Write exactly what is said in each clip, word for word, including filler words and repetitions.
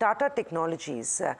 Tata Technologies, uh,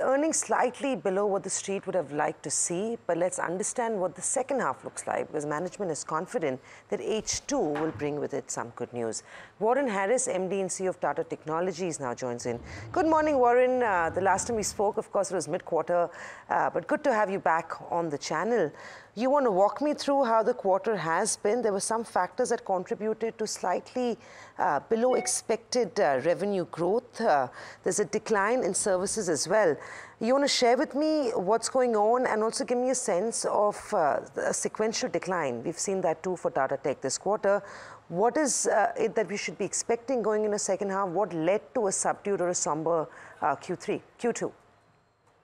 earnings slightly below what the street would have liked to see, but let's understand what the second half looks like, because management is confident that H two will bring with it some good news. Warren Harris, M D and C E O of Tata Technologies, now joins in. Good morning, Warren. Uh, the last time we spoke, of course, it was mid-quarter, uh, but good to have you back on the channel. You want to walk me through how the quarter has been? There were some factors that contributed to slightly uh, below expected uh, revenue growth. Uh, there's a decline in services as well. You want to share with me what's going on and also give me a sense of uh, a sequential decline. We've seen that too for Tata Tech this quarter. What is uh, it that we should be expecting going in the second half? What led to a subdued or a somber uh, Q three, Q two?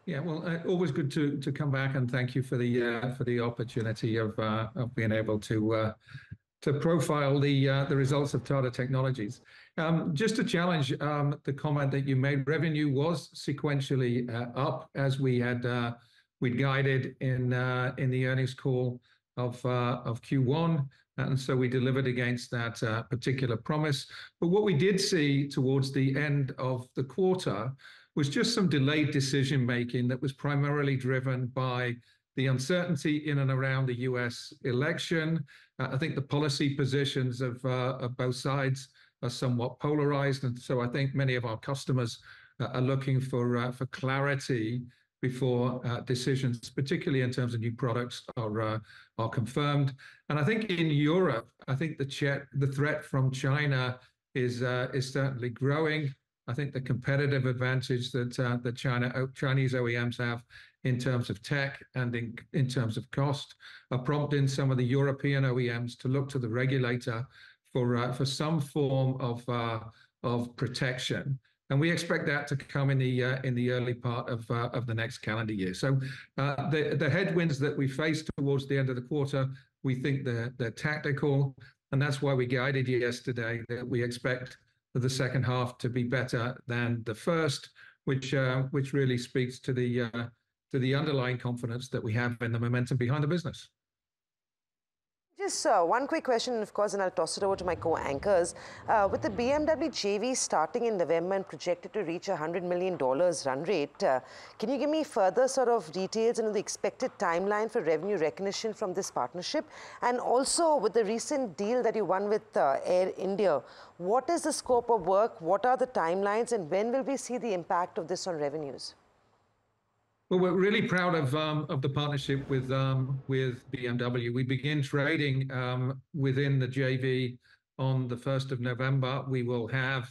Yeah, well, uh, always good to to come back, and thank you for the uh, for the opportunity of uh, of being able to uh, to profile the uh, the results of Tata Technologies. Um, just to challenge um, the comment that you made, revenue was sequentially uh, up as we had uh, we'd guided in uh, in the earnings call of uh, of Q one, and so we delivered against that uh, particular promise. But what we did see towards the end of the quarter was just some delayed decision making that was primarily driven by the uncertainty in and around the U S election. Uh, I think the policy positions of, uh, of both sides are somewhat polarized, and so I think many of our customers uh, are looking for uh, for clarity before uh, decisions, particularly in terms of new products, are uh, are confirmed. And I think in Europe, I think the ch- the threat from China is uh, is certainly growing. I think the competitive advantage that uh, the China, Chinese O E Ms have in terms of tech and in, in terms of cost are prompting some of the European O E Ms to look to the regulator for uh, for some form of uh, of protection, and we expect that to come in the uh, in the early part of uh, of the next calendar year. So uh, the the headwinds that we faced towards the end of the quarter, we think they're they're tactical, and that's why we guided yesterday that we expect the second half to be better than the first, which uh, which really speaks to the uh, to the underlying confidence that we have in the momentum behind the business. Just uh, one quick question, of course, and I'll toss it over to my co-anchors. Uh, with the B M W J V starting in November and projected to reach one hundred million dollars run rate, uh, can you give me further sort of details into the expected timeline for revenue recognition from this partnership? And also with the recent deal that you won with uh, Air India, what is the scope of work? What are the timelines? And when will we see the impact of this on revenues? Well, we're really proud of um, of the partnership with um, with B M W. We begin trading um, within the J V on the first of November. We will have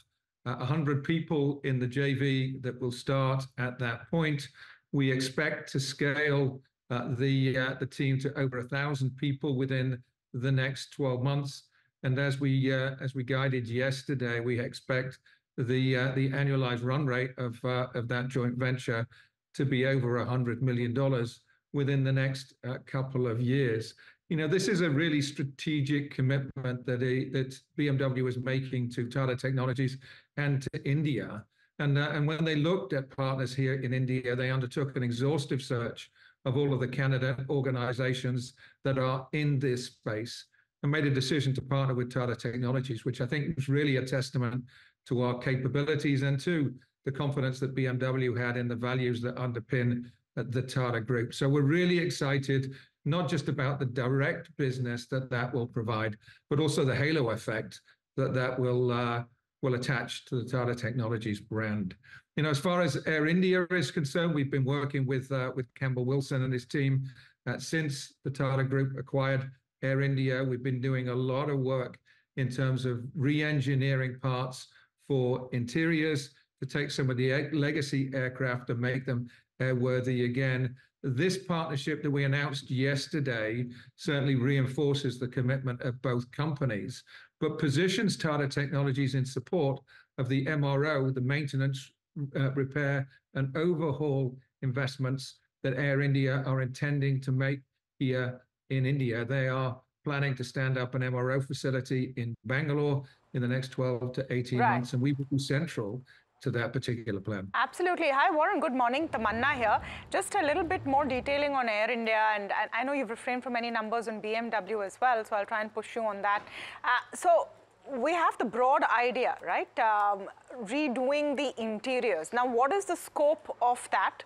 uh, one hundred people in the J V that will start at that point. We expect to scale uh, the uh, the team to over one thousand people within the next twelve months. And as we uh, as we guided yesterday, we expect the uh, the annualized run rate of uh, of that joint venture to be over one hundred million dollars within the next uh, couple of years. You know, this is a really strategic commitment that, a, that B M W is making to Tata Technologies and to India. And, uh, and when they looked at partners here in India, they undertook an exhaustive search of all of the candidate organizations that are in this space and made a decision to partner with Tata Technologies, which I think is really a testament to our capabilities and to the confidence that B M W had in the values that underpin the Tata Group. So we're really excited, not just about the direct business that that will provide, but also the halo effect that that will uh, will attach to the Tata Technologies brand. You know, as far as Air India is concerned, we've been working with uh, with Campbell Wilson and his team uh, since the Tata Group acquired Air India. We've been doing a lot of work in terms of re-engineering parts for interiors, to take some of the legacy aircraft and make them airworthy again. This partnership that we announced yesterday certainly reinforces the commitment of both companies, but positions Tata Technologies in support of the M R O, the maintenance, uh, repair, and overhaul investments that Air India are intending to make here in India. They are planning to stand up an M R O facility in Bangalore in the next twelve to eighteen right. months, and we will be central to that particular plan. Absolutely. Hi, Warren. Good morning. Tamanna here. Just a little bit more detailing on Air India, and, and I know you've refrained from any numbers on B M W as well, so I'll try and push you on that. Uh, so we have the broad idea, right? Um, redoing the interiors. Now, what is the scope of that?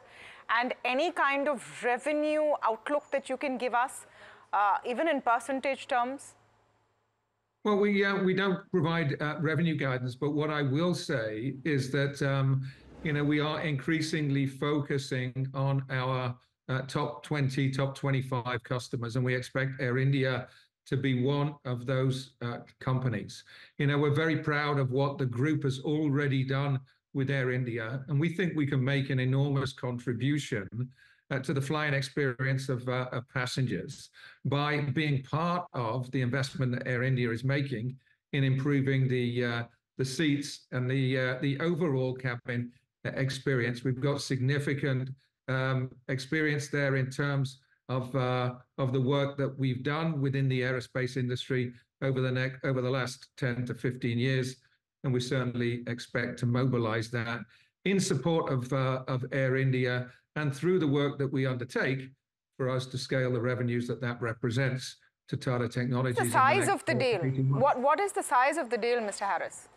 And any kind of revenue outlook that you can give us, uh, even in percentage terms? Well, we, uh, we don't provide uh, revenue guidance, but what I will say is that, um, you know, we are increasingly focusing on our uh, top twenty, top twenty-five customers, and we expect Air India to be one of those uh, companies. You know, we're very proud of what the group has already done with Air India, and we think we can make an enormous contribution uh, to the flying experience of, uh, of passengers by being part of the investment that Air India is making in improving the uh, the seats and the uh, the overall cabin experience. We've got significant um, experience there in terms of uh, of the work that we've done within the aerospace industry over the next over the last ten to fifteen years. And we certainly expect to mobilize that in support of, uh, of Air India and through the work that we undertake for us to scale the revenues that that represents to Tata Technologies. What's the size of the deal? What, what is the size of the deal, Mister Harris,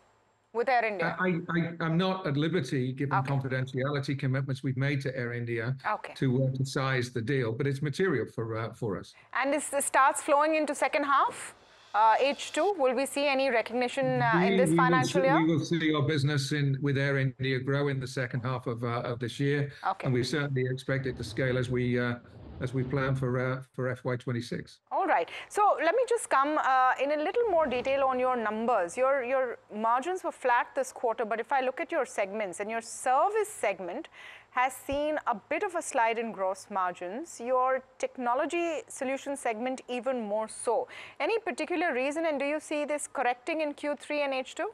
with Air India? I, I, I'm not at liberty, given okay. confidentiality commitments we've made to Air India, okay. to, uh, to size the deal, but it's material for, uh, for us. And this starts flowing into second half? Uh, H two, will we see any recognition uh, in this we financial see, year? We will see our business in, with Air India grow in the second half of, uh, of this year. Okay. And we certainly expect it to scale as we, uh, as we plan for, uh, for F Y twenty-six. All right. So let me just come uh, in a little more detail on your numbers. Your, your margins were flat this quarter, but if I look at your segments, and your service segment has seen a bit of a slide in gross margins, your technology solution segment even more so. Any particular reason, and do you see this correcting in Q three and H two?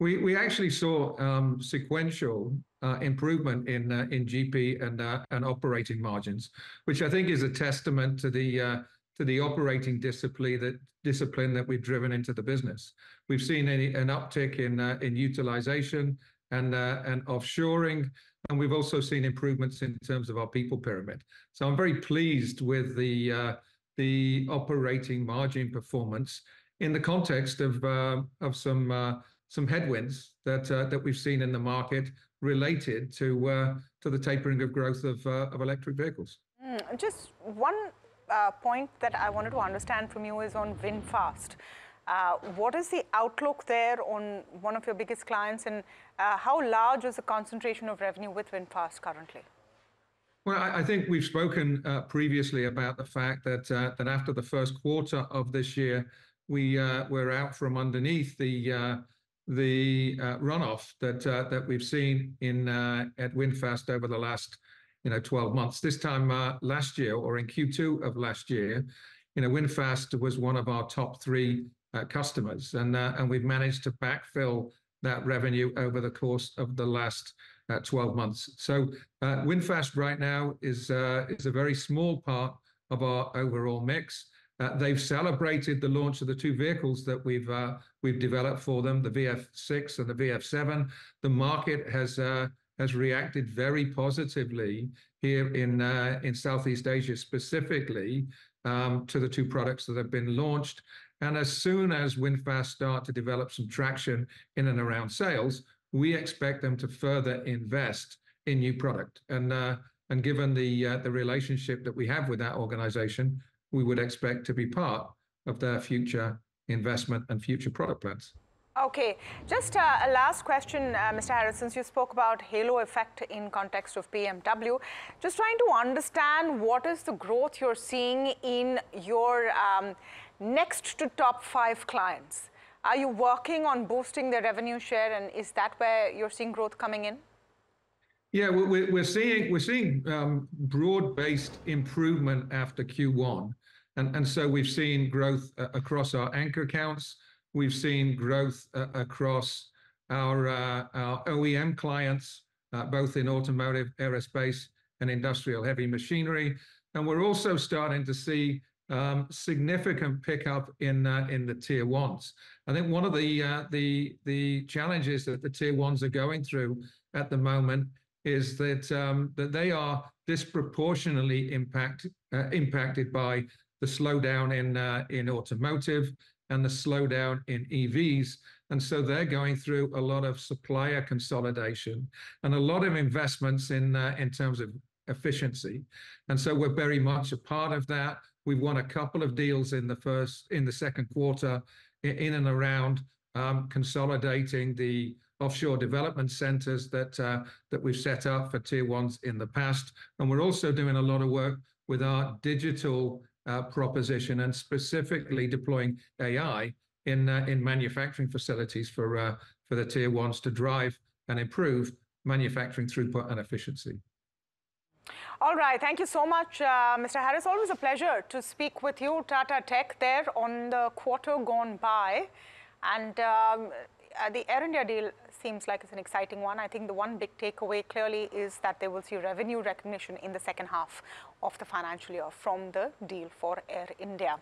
We, we actually saw um, sequential uh, improvement in, uh, in G P and, uh, and operating margins, which I think is a testament to the, uh, to the operating discipline that, discipline that we've driven into the business. We've seen a, an uptick in, uh, in utilization and, uh, and offshoring. And we've also seen improvements in terms of our people pyramid. So I'm very pleased with the uh, the operating margin performance in the context of uh, of some uh, some headwinds that uh, that we've seen in the market related to uh, to the tapering of growth of uh, of electric vehicles. Mm, just one uh, point that I wanted to understand from you is on VinFast. Uh, what is the outlook there on one of your biggest clients, and uh, how large is the concentration of revenue with VinFast currently? Well, I, I think we've spoken uh, previously about the fact that uh, that after the first quarter of this year, we uh, were out from underneath the uh, the uh, runoff that uh, that we've seen in uh, at VinFast over the last you know twelve months. This time uh, last year, or in Q two of last year, you know, VinFast was one of our top three Uh, customers, and uh, and we've managed to backfill that revenue over the course of the last uh, twelve months. So uh, VinFast right now is uh, is a very small part of our overall mix. Uh, they've celebrated the launch of the two vehicles that we've uh, we've developed for them, the V F six and the V F seven. The market has uh, has reacted very positively here in uh, in Southeast Asia, specifically um, to the two products that have been launched. And as soon as VinFast start to develop some traction in and around sales, we expect them to further invest in new product. And uh, and given the uh, the relationship that we have with that organization, we would expect to be part of their future investment and future product plans. Okay, just uh, a last question, uh, Mister Harris, since you spoke about halo effect in context of B M W, just trying to understand what is the growth you're seeing in your um, next to top five clients. Are you working on boosting their revenue share, and is that where you're seeing growth coming in? Yeah, we're, we're seeing, we're seeing um, broad-based improvement after Q one. And, and so we've seen growth uh, across our anchor accounts. We've seen growth uh, across our, uh, our O E M clients, uh, both in automotive, aerospace, and industrial heavy machinery. And we're also starting to see um, significant pickup in uh, in the tier ones. I think one of the, uh, the, the challenges that the tier ones are going through at the moment is that, um, that they are disproportionately impact, uh, impacted by the slowdown in, uh, in automotive, and the slowdown in E Vs. And so they're going through a lot of supplier consolidation and a lot of investments in, uh, in terms of efficiency. And so we're very much a part of that. We've won a couple of deals in the first, in the second quarter, in and around um, consolidating the offshore development centers that uh, that we've set up for tier ones in the past. And we're also doing a lot of work with our digital uh, proposition and specifically deploying A I in uh, in manufacturing facilities for uh, for the tier ones to drive and improve manufacturing throughput and efficiency. All right. Thank you so much, uh, Mister Harris. Always a pleasure to speak with you. Tata Tech there on the quarter gone by. And um, the Air India deal seems like it's an exciting one. I think the one big takeaway clearly is that they will see revenue recognition in the second half of the financial year from the deal for Air India.